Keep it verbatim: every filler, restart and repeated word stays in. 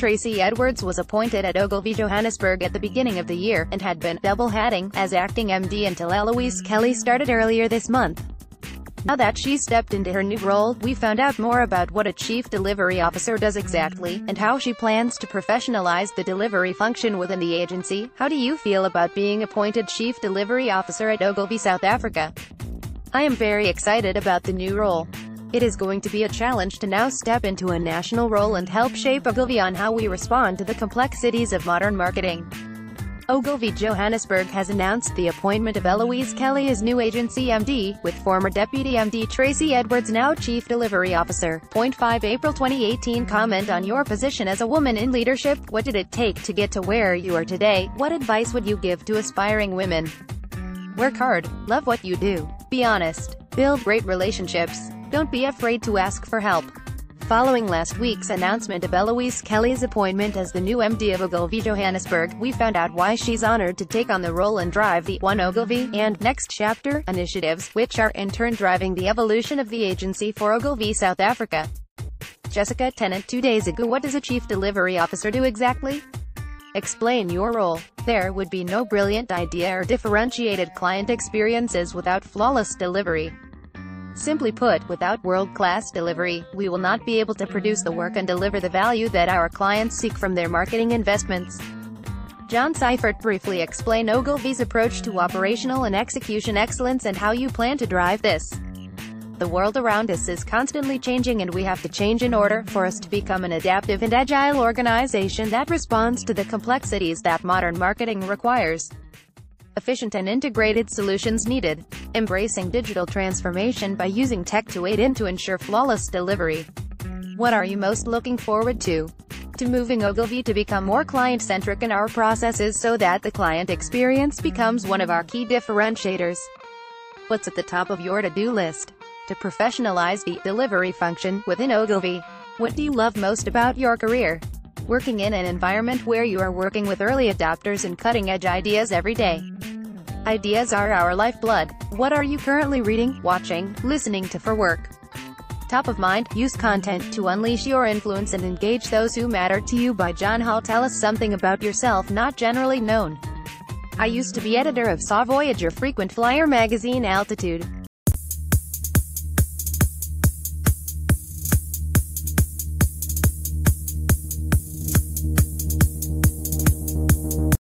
Tracey Edwards was appointed at Ogilvy Johannesburg at the beginning of the year, and had been double-hatting as acting M D until Elouise Kelly started earlier this month. Now that she stepped into her new role, we found out more about what a chief delivery officer does exactly, and how she plans to professionalize the delivery function within the agency. How do you feel about being appointed chief delivery officer at Ogilvy South Africa? I am very excited about the new role. It is going to be a challenge to now step into a national role and help shape Ogilvy on how we respond to the complexities of modern marketing. Ogilvy Johannesburg has announced the appointment of Elouise Kelly as new agency M D, with former deputy M D Tracey Edwards now chief delivery officer. April twenty eighteen Comment on your position as a woman in leadership. What did it take to get to where you are today? What advice would you give to aspiring women? Work hard, love what you do, be honest, build great relationships. Don't be afraid to ask for help. Following last week's announcement of Elouise Kelly's appointment as the new M D of Ogilvy Johannesburg, we found out why she's honored to take on the role and drive the One Ogilvy and Next Chapter initiatives, which are in turn driving the evolution of the agency for Ogilvy South Africa. Jessica Tennant, two days ago. What does a chief delivery officer do exactly? Explain your role. There would be no brilliant idea or differentiated client experiences without flawless delivery. Simply put, without world-class delivery, we will not be able to produce the work and deliver the value that our clients seek from their marketing investments. John Seifert briefly explained Ogilvy's approach to operational and execution excellence and how you plan to drive this. The world around us is constantly changing, and we have to change in order for us to become an adaptive and agile organization that responds to the complexities that modern marketing requires. Efficient and integrated solutions needed. Embracing digital transformation by using tech to aid in to ensure flawless delivery. What are you most looking forward to? To moving Ogilvy to become more client-centric in our processes so that the client experience becomes one of our key differentiators. What's at the top of your to-do list? To professionalize the delivery function within Ogilvy. What do you love most about your career? Working in an environment where you are working with early adopters and cutting-edge ideas every day. Ideas are our lifeblood. What are you currently reading, watching, listening to for work? Top of mind, use content to unleash your influence and engage those who matter to you by John Hall. Tell us something about yourself not generally known. I used to be editor of S A Voyager frequent flyer magazine Altitude.